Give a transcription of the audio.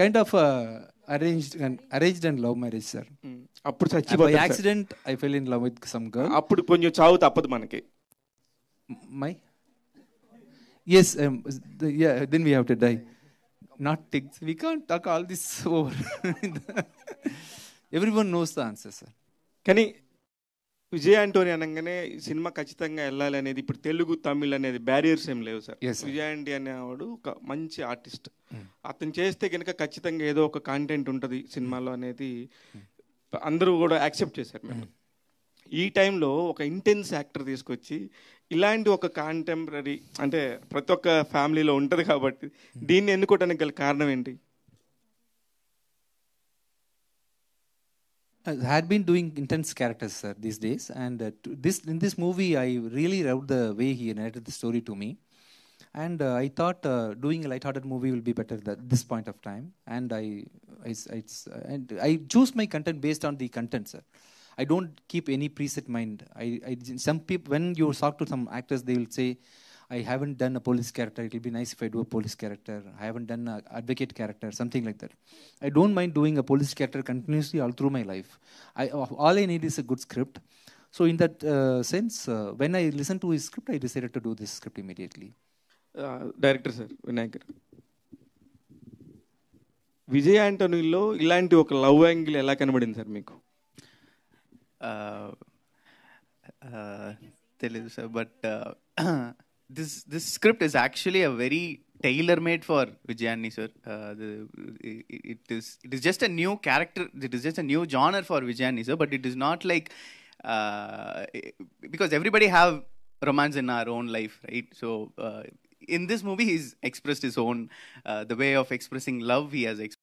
Kind of arranged and love marriage sir. Appudu sachi by accident I fell in love with some girl. Appudu konjam chaavu tappadu manaki. My yes yeah then we have to die. Not things we can't talk all this over. Everyone knows the answer sir. Kani Vijay Antony అనగానే cinema ఖచ్చితంగా వెళ్ళాలి అనేది ఇప్పుడు తెలుగు తమిళ్ అనేది barriers ఏం లేవు sir. Vijay aunty అనేవాడు ఒక మంచి ఆర్టిస్ట్, అతను చేస్తే కనుక ఖచ్చితంగా ఏదో ఒక కాంటెంట్ ఉంటుంది సినిమాలో అనేది అందరూ కూడా యాక్సెప్ట్ చేశారు. మేము ఈ టైంలో ఒక ఇంటెన్స్ యాక్టర్ తీసుకొచ్చి ఇలాంటి ఒక కాంటెంపరీ అంటే ప్రతి ఒక్క ఫ్యామిలీలో ఉంటుంది కాబట్టి దీన్ని ఎన్నుకోవడానికి గల కారణం ఏంటి? I had been doing intense characters sir these days and this in this movie I really loved the way he narrated the story to me and I thought doing a light-hearted movie will be better at this point of time and I choose my content based on the content sir. I don't keep any preset mind. I some people when you talk to some actors they will say I haven't done a police character, it will be nice if I do a police character. I haven't done an advocate character, something like that. I don't mind doing a police character continuously all through my life. All I need is a good script. So in that sense when I listened to his script I decided to do this script immediately. Director sir Vinayak garu, Vijay Antony lo ilanti oka love angle ela kanabadindi sir meeku? Telugu sir but this script is actually a very tailor made for Vijay Antony sir. It is just a new character, it is just a new genre for Vijay Antony sir, but it is not like because everybody have romance in our own life right, so in this movie he's expressed his own the way of expressing love he has